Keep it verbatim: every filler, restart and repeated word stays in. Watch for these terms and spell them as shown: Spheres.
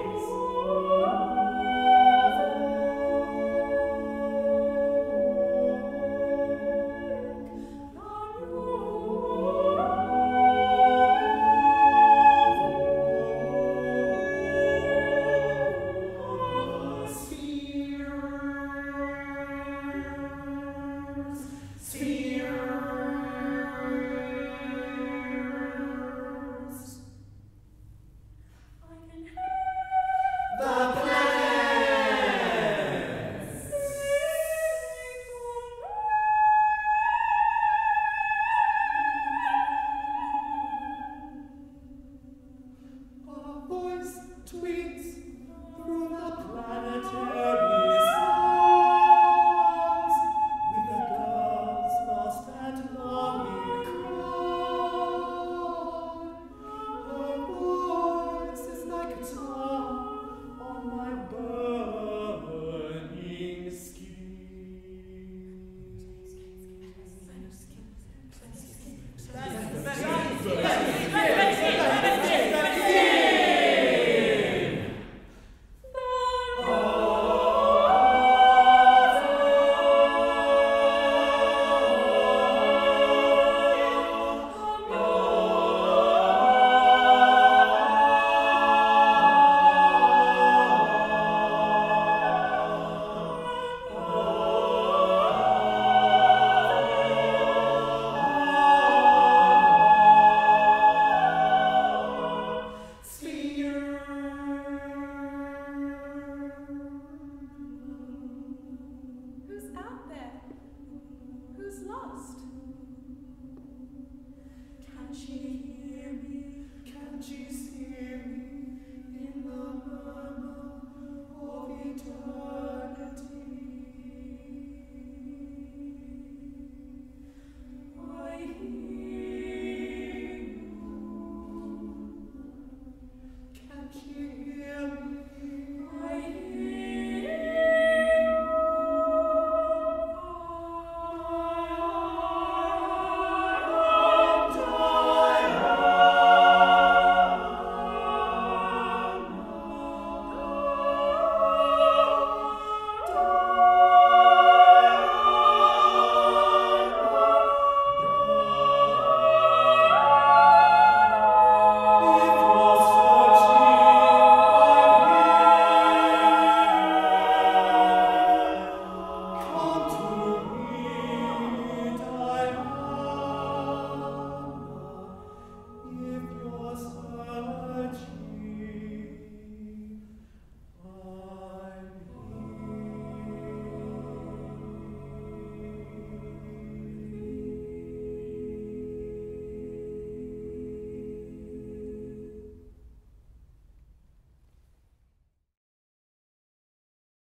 Spheres.